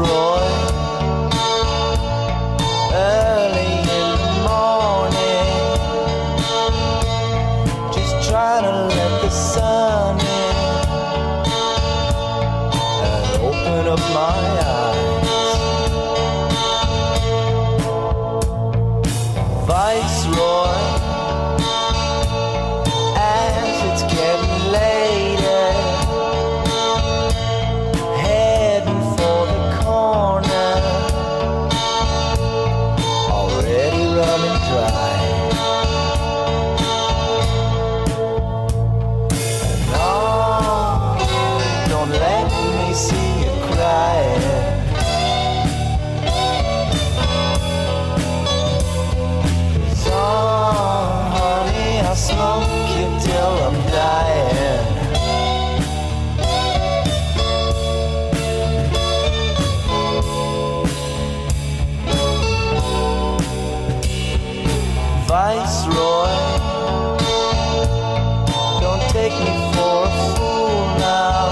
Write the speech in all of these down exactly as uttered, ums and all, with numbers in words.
Viceroy. Early in the morning, just trying to let the sun in and open up my eyes. Viceroy, as it's getting later, see you crying, 'cause oh honey, I'll smoke you till I'm dying. Viceroy, don't take me for a fool now.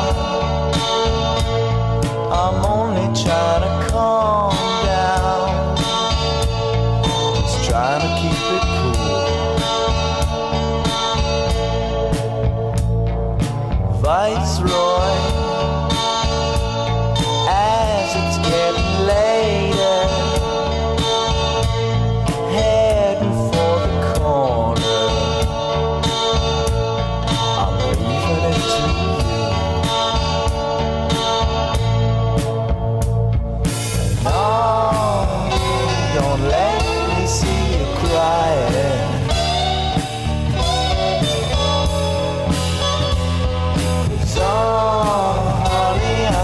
I'm only trying to calm down, just trying to keep it cool. Viceroy, as it's getting later, heading for the corner, I'm leaving it to you.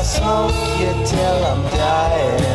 Smoke you till I'm dying.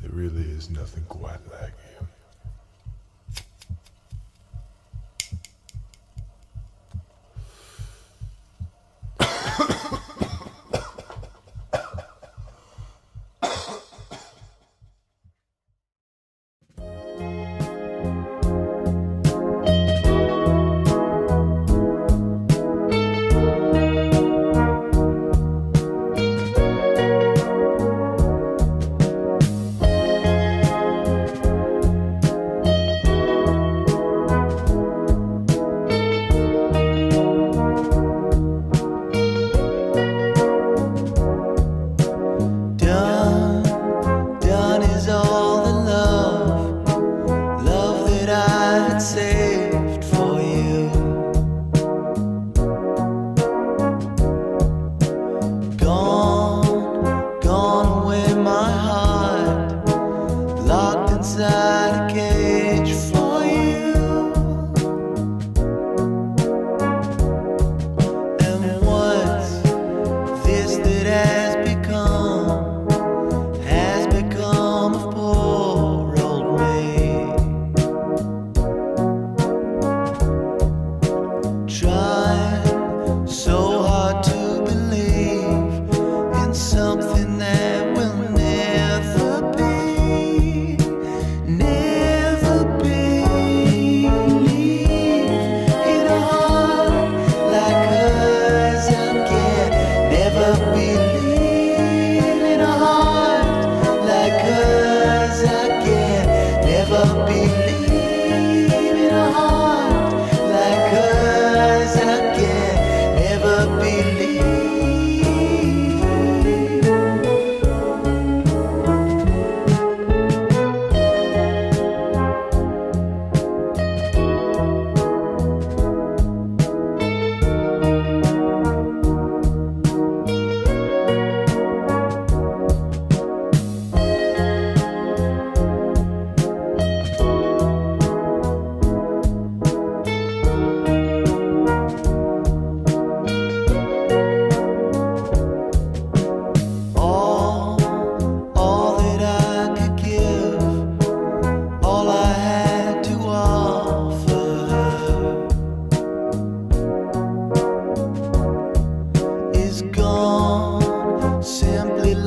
There really is nothing quite like him.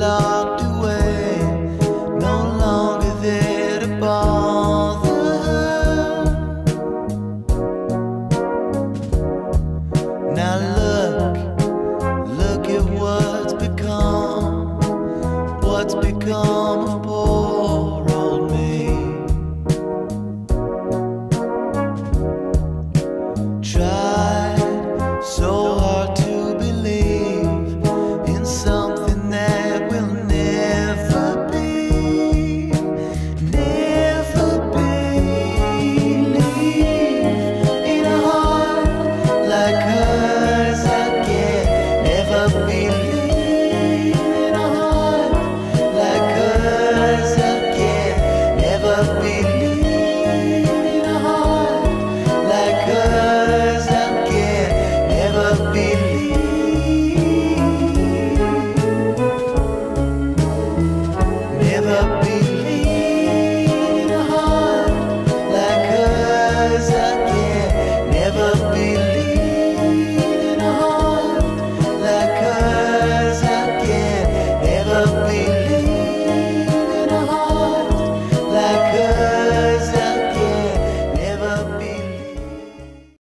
love.